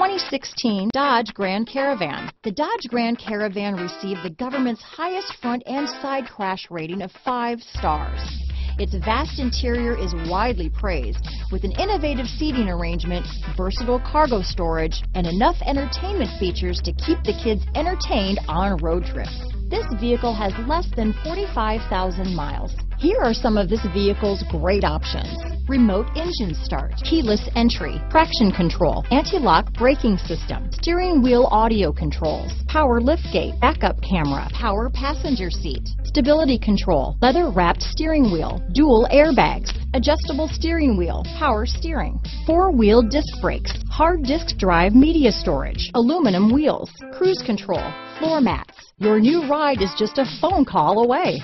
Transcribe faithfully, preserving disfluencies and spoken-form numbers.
twenty sixteen Dodge Grand Caravan. The Dodge Grand Caravan received the government's highest front and side crash rating of five stars. Its vast interior is widely praised, with an innovative seating arrangement, versatile cargo storage, and enough entertainment features to keep the kids entertained on road trips. This vehicle has less than forty-five thousand miles. Here are some of this vehicle's great options: remote engine start, keyless entry, traction control, anti-lock braking system, steering wheel audio controls, power liftgate, backup camera, power passenger seat, stability control, leather-wrapped steering wheel, dual airbags, adjustable steering wheel, power steering, four-wheel disc brakes, hard disk drive media storage, aluminum wheels, cruise control, floor mats. Your new ride is just a phone call away.